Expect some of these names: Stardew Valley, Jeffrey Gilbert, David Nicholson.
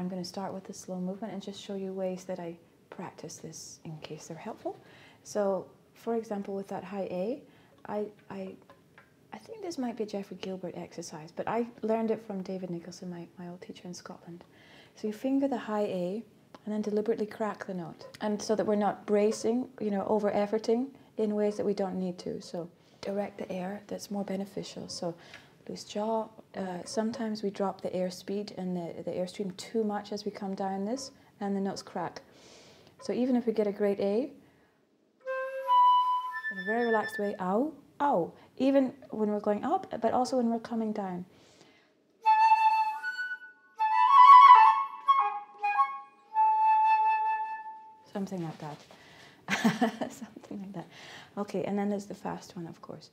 I'm going to start with the slow movement and just show you ways that I practice this in case they're helpful. So, for example, with that high A, I think this might be a Jeffrey Gilbert exercise, but I learned it from David Nicholson, my old teacher in Scotland. So you finger the high A and then deliberately crack the note, and so that we're not bracing, you know, over-efforting in ways that we don't need to. So direct the air, that's more beneficial. So loose jaw, sometimes we drop the air speed and the airstream too much as we come down this, and the notes crack. So even if we get a great A, in a very relaxed way, ow, ow, even when we're going up, but also when we're coming down. Something like that. Something like that. Okay, and then there's the fast one, of course.